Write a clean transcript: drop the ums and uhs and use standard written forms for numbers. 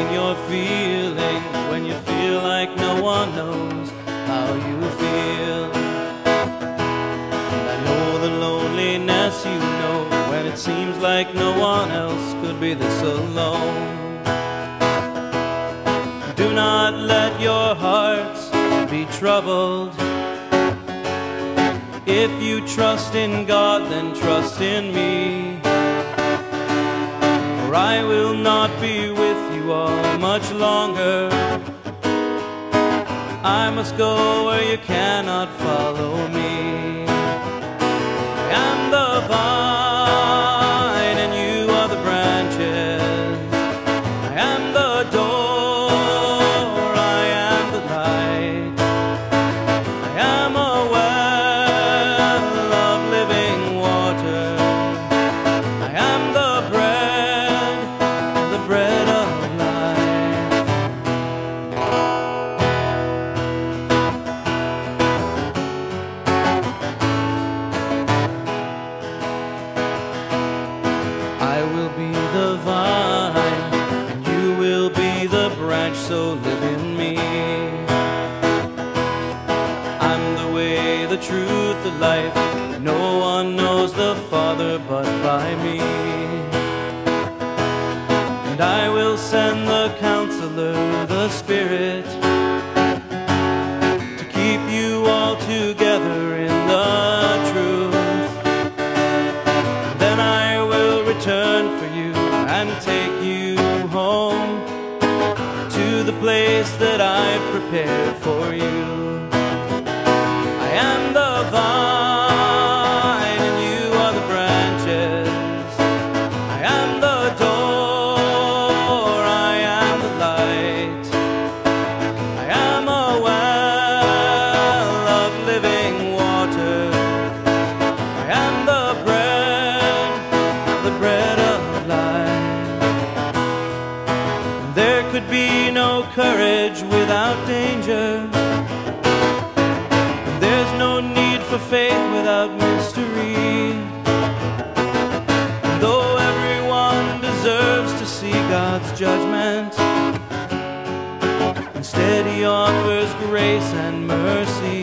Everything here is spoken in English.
pain you're feeling, when you feel like no one knows how you feel. And I know the loneliness you know, when it seems like no one else could be this alone. Do not let your hearts be troubled. If you trust in God, then trust in me. For I will not be with you all much longer. I must go where you cannot follow me. I am the vine and you are the branches. I am the door, I am the light. I am a well of living water. I am the bread. I will be the vine, and you will be the branch, so live in me. I'm the way, the truth, the life. No one knows the Father but by me. And I will send the Counselor, the Spirit, to keep you all together in the truth. Turn for you and take you home to the place that I've prepared for you. I am the vine and you are the branches. I am the door, I am the light. I am a well of living water. I am the bread. There could be no courage without danger. There's no need for faith without mystery. And though everyone deserves to see God's judgment, instead He offers grace and mercy.